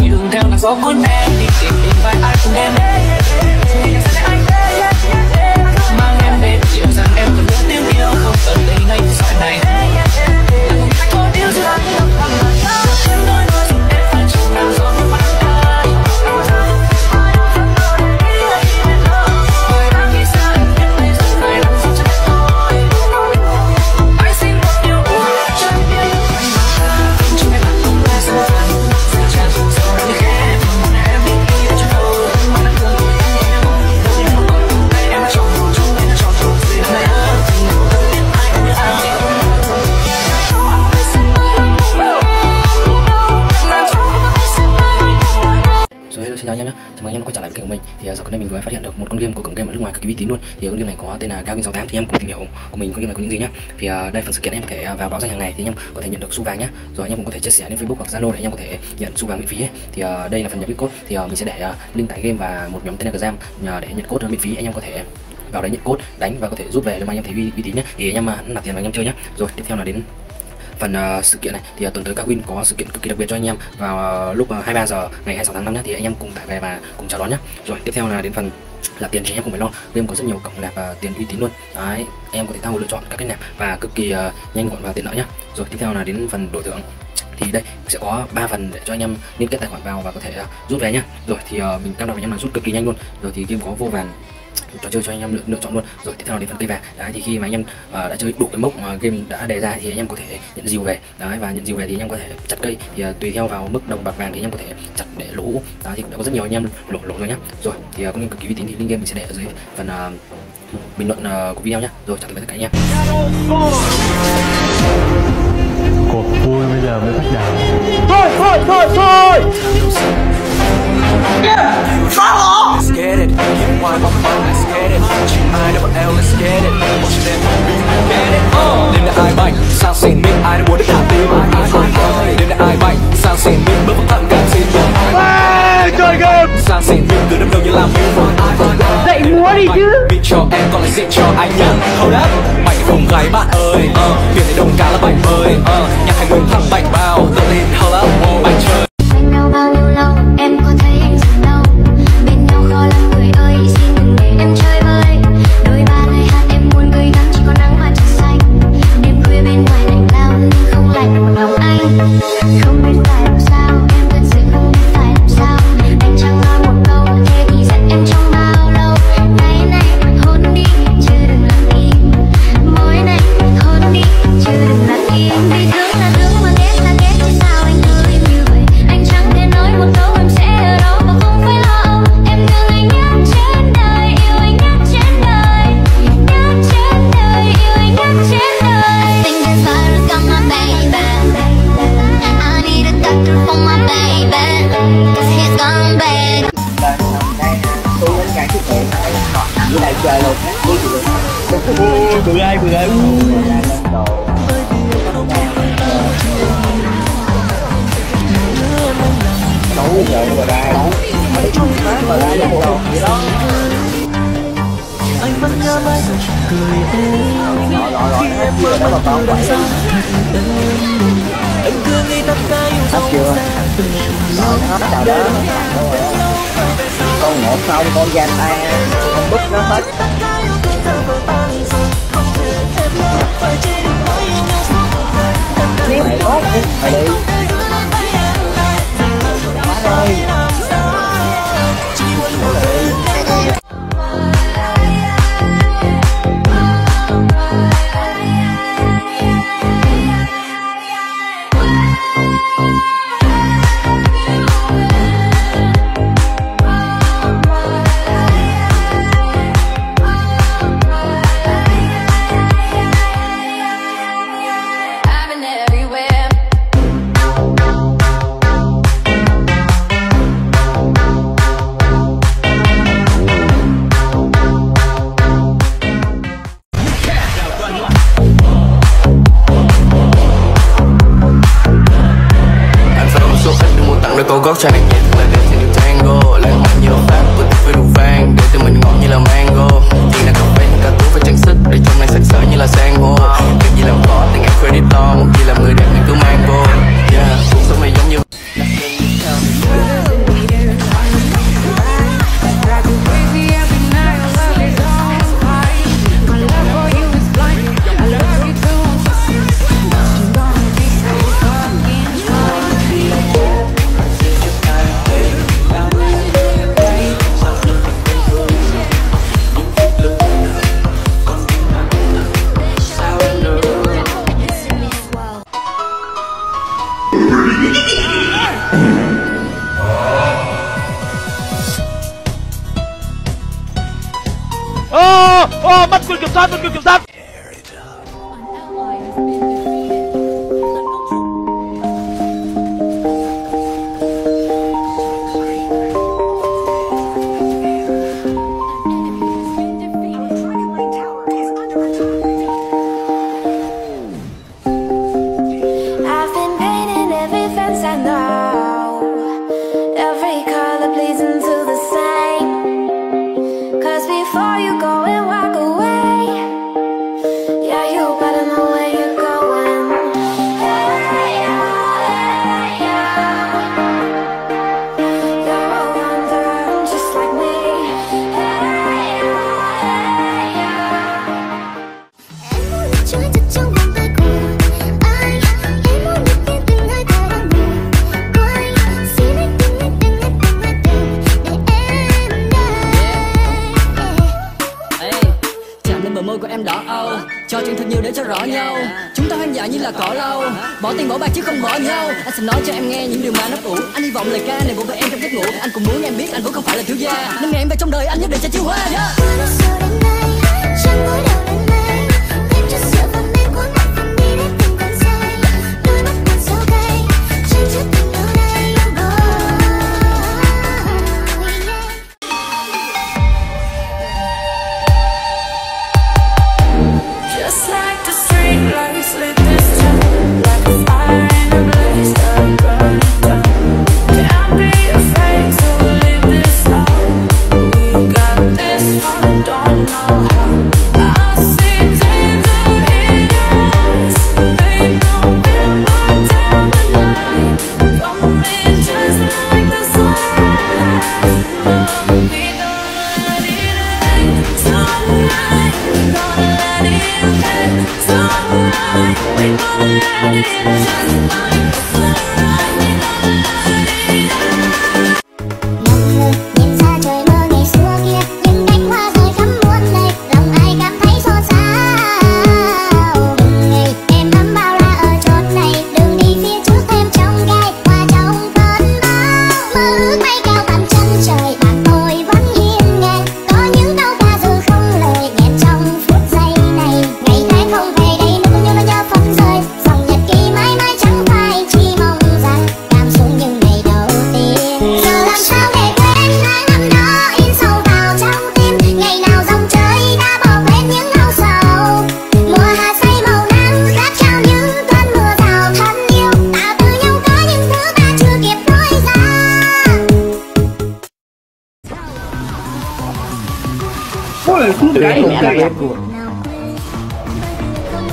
Đi đường theo là gió cuốn em, đi tìm đến vai ai cùng em. Mang em đến dịu dàng em còn biết tiếng yêu không cần lấy ngay giờ này. Anh có điều gì lắm em nói nói rằng em phải chịu nắng gió của mắt ta. Tôi đang nghĩ sao em biết bây giờ này làm sao chắc thôi. Anh xin một điều buồn cho em biết anh mà ta. Chúng em là không ai xa lắm. Sẽ chẳng dùng sâu đắng như khẽ. Còn em biết yêu cho đâu. Mà nắng thương của em nghe mong. Với một con cùng tay em trong một chút. Em trong chút gì này ơn. Tình yêu tất biết ai cũng như ai. Xin chào anh em nhé, chào mừng anh em quay trở lại kênh của mình. Thì dạo gần đây mình vừa phát hiện được một con game của cổng game ở nước ngoài cực kỳ uy tín luôn. Thì con game này có tên là Gavin68. Thì em cùng tìm hiểu của mình con game này có những gì nhé. Thì đây phần sự kiện em có thể vào báo danh hàng ngày thì anh em có thể nhận được xu vàng nhé. Rồi anh em cũng có thể chia sẻ lên Facebook hoặc Zalo để anh em có thể nhận xu vàng miễn phí ấy. Thì đây là phần nhập code. Thì mình sẽ để link tải game và một nhóm Telegram để nhận code miễn phí. Anh em có thể vào đấy nhận code đánh và có thể rút về nếu mà anh em thấy uy tín nhé. Thì anh em nạp tiền và anh em chơi nhé. Rồi tiếp theo là đến phần sự kiện này. Thì tuần tới Gavin có sự kiện cực kỳ đặc biệt cho anh em vào lúc 23 giờ ngày 26 tháng 5 nhé. Thì anh em cùng tải về và cùng chào đón nhé. Rồi tiếp theo là đến phần là tiền, thì anh em cũng phải lo. Game có rất nhiều cổng nạp tiền uy tín luôn. Đấy, em có thể tham lựa chọn các cái nạp và cực kỳ nhanh gọn và tiện lợi nhé. Rồi tiếp theo là đến phần đổi thưởng. Thì đây sẽ có 3 phần để cho anh em liên kết tài khoản vào và có thể rút về nhé. Rồi thì mình cam đoan với anh em là rút cực kỳ nhanh luôn. Rồi thì game có vô vàn trò chơi cho anh em lựa chọn luôn. Rồi tiếp theo là đến phần cây vàng. Đấy, thì khi mà anh em đã chơi đủ cái mốc mà game đã đề ra thì anh em có thể nhận dìu về. Đấy, và nhận dìu về thì anh em có thể chặt cây. Thì tùy theo vào mức đồng bạc vàng thì anh em có thể chặt để lỗ. Đó thì cũng đã có rất nhiều anh em lỗ rồi nhá. Rồi thì con game cực kỳ uy tín thì link game mình sẽ để ở dưới phần bình luận của video nhá. Rồi chào tạm biệt tất cả anh em. Cuộc vui bây giờ mới bắt đầu. Thôi. Let's get it. Keep one more phone. Let's get it. G-I-L-L. Let's get it. What should that be? Get it. Đêm nay ai bay? Sao xin biết ai đã muốn được thả tim? Đêm nay ai bay? Sao xin biết bước vào tận cảm xin? Chơi game. Sao xin biết từ năm đầu như làm yêu. Dậy múa đi chứ. Bị cho em còn lại dạy cho anh nhá. Hold up. Mày không gái bạn ơi. Biển này đông cá là bạch ơi. Nhạc hành nguyên thăng bạch bao. Tự lên hold up. Bạch chơi. Anh đau bao nhiêu lâu em có thấy anh dừng đâu. Bên nhau khó lắm người ơi, xin đừng để em chơi vơi. Đôi ba người hát em muốn cười ngắm chỉ có nắng và trời xanh. Đêm khuya bên ngoài lạnh lao nhưng không lạnh một lòng anh. Không biết phải làm sao em thật sự không biết phải làm sao. Anh chẳng nói một câu thế thì giận em trong bao lâu. Ngày này mình hôn đi chứ đừng lặng im. Mỗi này mình hôn đi chứ đừng lặng im. Vì thương là thương mà ghét là ghét chứ sao anh ơi. Một câu em sẽ ở đó mà không phải lo. Em thương anh nhất trên đời, yêu anh nhất trên đời. Nhất trên đời, yêu anh nhất trên đời. I think that's why I got my baby. I need a doctor for my baby. Cause he's gone bad. Tôi đến ngày trước đây phải còn nằm dưới đây chơi luôn. Bữa ai Hãy subscribe cho kênh Ghiền Mì Gõ để không bỏ lỡ những video hấp dẫn. Cô gót cho anh nhé, là đẹp trên đường tango. Lãng mạn nhiều pháp, có tích với đủ vàng. Để tụi mình ngọt như là mango. Tiền là cà phê, cà tú và trang sức. Để trong này sạch sỡ như là sang hồ. Việc gì làm khó, tình em credit to. Một khi làm người đẹp, mình cứ mang vô. Yeah, cuộc sống này giống như Mất quyền kiểm soát, cho chuyện thật nhiều để cho rõ nhau. Chúng ta hoang dại như là cỏ lau, bỏ tiền bỏ bạc chứ không bỏ nhau. Anh sẽ nói cho em nghe những điều mà ấp ủ. Anh hy vọng lời ca này vỗ về em trong giấc ngủ. Anh cũng muốn em biết anh vẫn không phải là thiếu gia. Năm ngày em về trong đời anh nhất định sẽ chiếu hoa.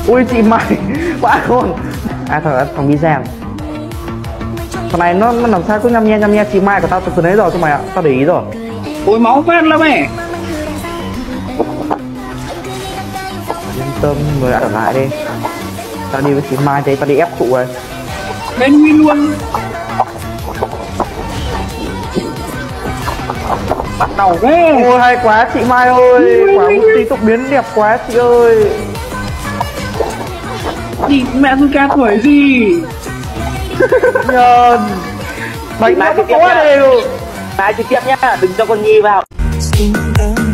Ui chị mày quá khôn. À thật thằng đi xem. Thằng này nó làm sao cứ nhăm nhe chị Mai của tao từ đấy rồi cho mày ạ, tao để ý rồi. Ôi máu phết lắm ấy. Yên tâm người đã ở lại đi. Tao đi với chị Mai thế tao đi ép cụ rồi. Bên Nguyên luôn. Bắt đầu ghê. Ôi hay quá chị Mai ơi, quá tí tục biến đẹp quá chị ơi. Chị mẹ dư ca tuổi gì nhờn. Bánh lái tiếp nha, đừng cho con Nhi vào.